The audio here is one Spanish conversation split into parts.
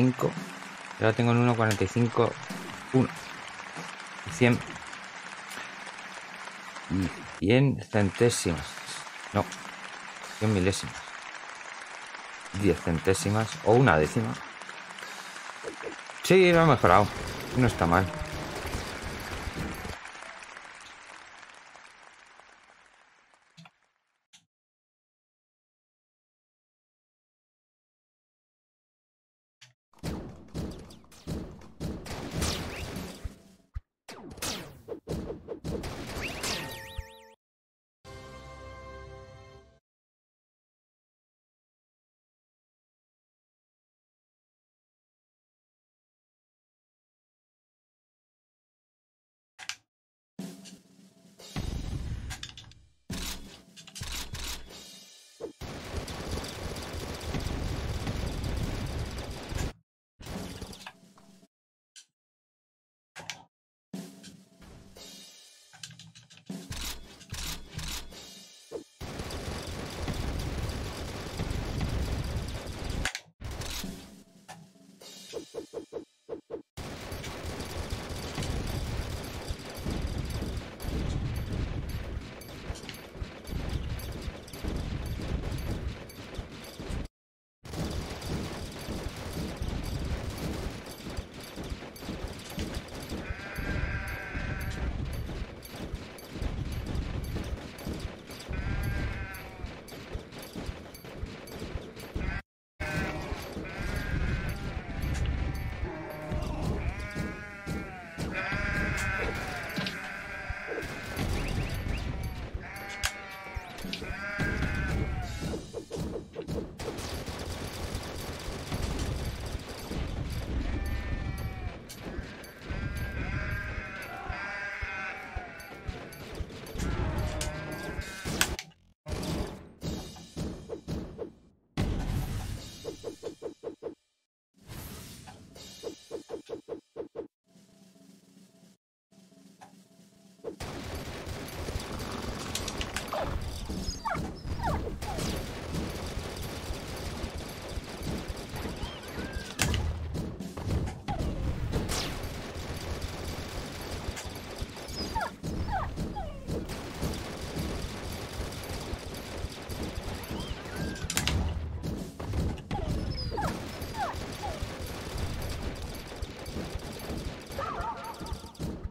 1.45. Yo la tengo en 1.45. 1. 100. 100 centésimas. No. 100 milésimas. 10 centésimas. O una décima. Sí, lo ha mejorado. No está mal.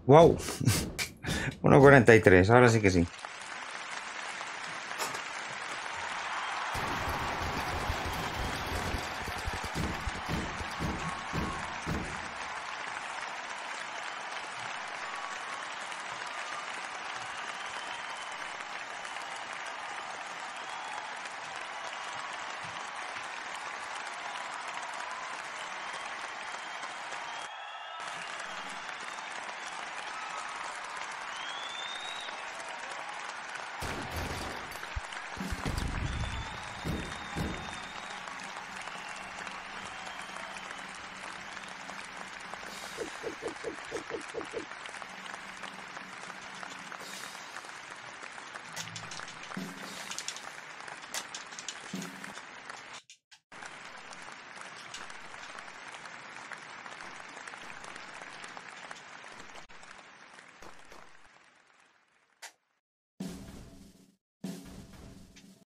Wow, 1.43, ahora sí que sí.